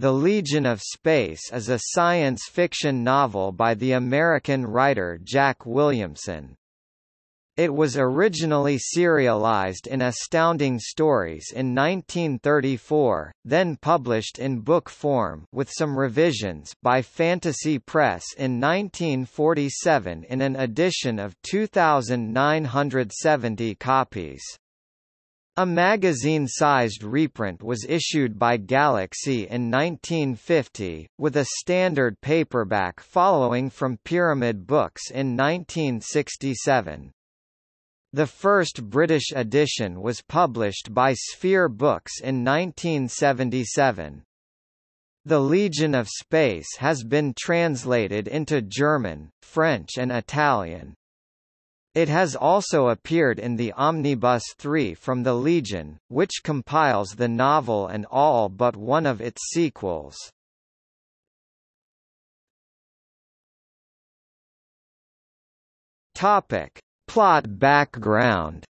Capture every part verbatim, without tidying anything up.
The Legion of Space is a science fiction novel by the American writer Jack Williamson. It was originally serialized in Astounding Stories in nineteen thirty-four, then published in book form with some revisions by Fantasy Press in nineteen forty-seven in an edition of two thousand nine hundred seventy copies. A magazine-sized reprint was issued by Galaxy in nineteen fifty, with a standard paperback following from Pyramid Books in nineteen sixty-seven. The first British edition was published by Sphere Books in nineteen seventy-seven. The Legion of Space has been translated into German, French and Italian. It has also appeared in the Omnibus three from the Legion, which compiles the novel and all but one of its sequels. Topic: Plot background.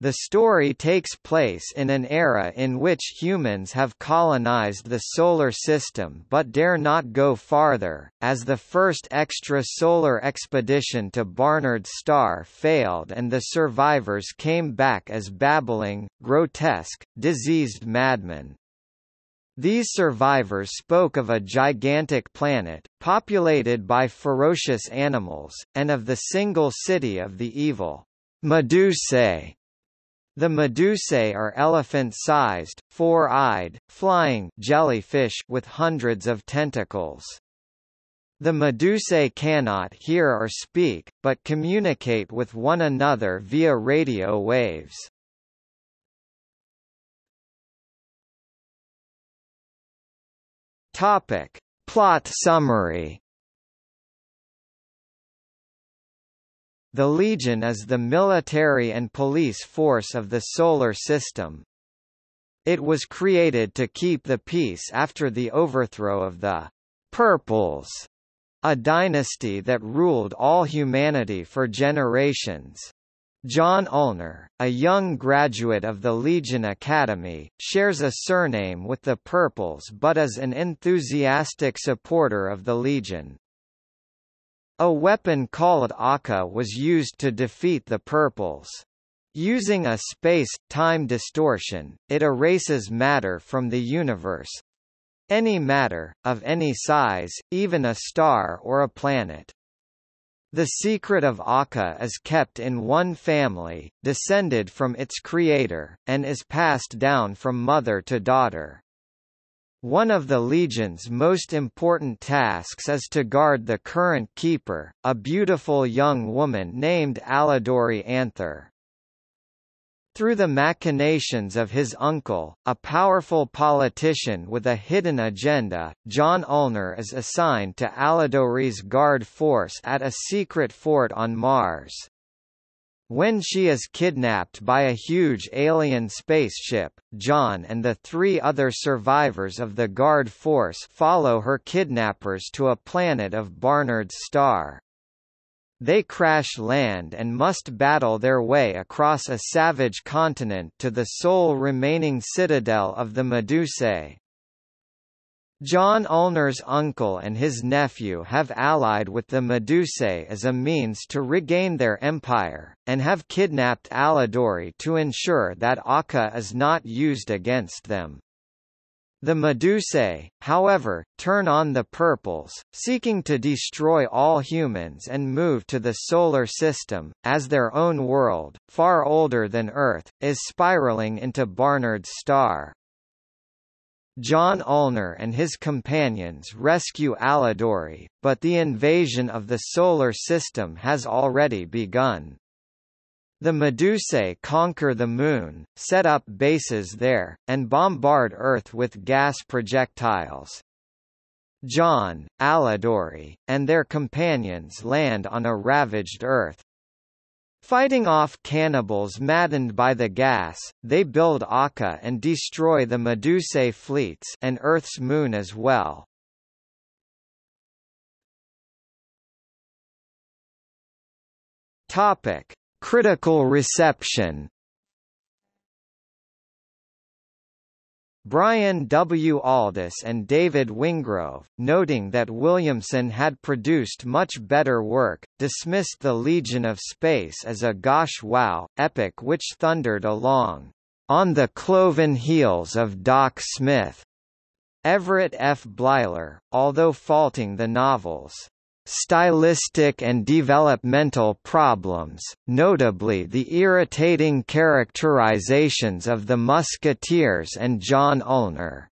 The story takes place in an era in which humans have colonized the solar system but dare not go farther, as the first extrasolar expedition to Barnard's Star failed and the survivors came back as babbling, grotesque, diseased madmen. These survivors spoke of a gigantic planet, populated by ferocious animals, and of the single city of the evil Medusae. The Medusae are elephant-sized, four-eyed, flying jellyfish with hundreds of tentacles. The Medusae cannot hear or speak, but communicate with one another via radio waves. Topic: Plot summary. The Legion is the military and police force of the solar system. It was created to keep the peace after the overthrow of the Purples, a dynasty that ruled all humanity for generations. John Ulnar, a young graduate of the Legion Academy, shares a surname with the Purples but is an enthusiastic supporter of the Legion. A weapon called Akka was used to defeat the Purples. Using a space-time distortion, it erases matter from the universe. Any matter, of any size, even a star or a planet. The secret of Akka is kept in one family, descended from its creator, and is passed down from mother to daughter. One of the Legion's most important tasks is to guard the current keeper, a beautiful young woman named Aladoree Anthar. Through the machinations of his uncle, a powerful politician with a hidden agenda, John Ulnar is assigned to Aladoree's guard force at a secret fort on Mars. When she is kidnapped by a huge alien spaceship, John and the three other survivors of the guard force follow her kidnappers to a planet of Barnard's Star. They crash land and must battle their way across a savage continent to the sole remaining citadel of the Medusae. John Ulnar's uncle and his nephew have allied with the Medusae as a means to regain their empire, and have kidnapped Aladoree to ensure that Akka is not used against them. The Medusae, however, turn on the Purples, seeking to destroy all humans and move to the solar system, as their own world, far older than Earth, is spiraling into Barnard's Star. John Ulnar and his companions rescue Aladoree, but the invasion of the solar system has already begun. The Medusae conquer the Moon, set up bases there, and bombard Earth with gas projectiles. John, Aladoree, and their companions land on a ravaged Earth. Fighting off cannibals maddened by the gas, they build Akka and destroy the Medusae fleets and Earth's moon as well. Topic: Critical reception. Brian W. Aldiss and David Wingrove, noting that Williamson had produced much better work, dismissed The Legion of Space as a gosh wow epic which thundered along on the cloven heels of Doc Smith. Everett F. Bleiler, although faulting the novel's stylistic and developmental problems, notably the irritating characterizations of the Musketeers and John Ulnar,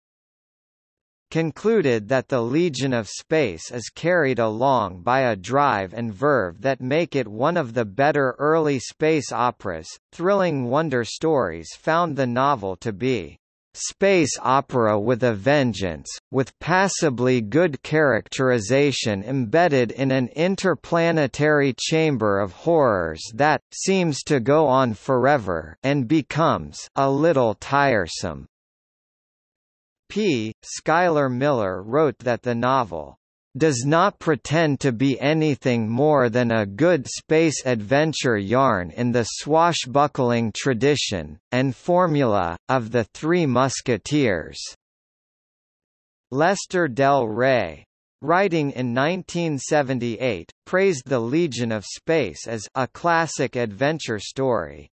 concluded that The Legion of Space is carried along by a drive and verve that make it one of the better early space operas. Thrilling Wonder Stories found the novel to be space opera with a vengeance, with passably good characterization embedded in an interplanetary chamber of horrors that seems to go on forever and becomes a little tiresome. P. Schuyler Miller wrote that the novel does not pretend to be anything more than a good space adventure yarn in the swashbuckling tradition and formula of the Three Musketeers. Lester Del Rey, writing in nineteen seventy-eight, praised The Legion of Space as a classic adventure story.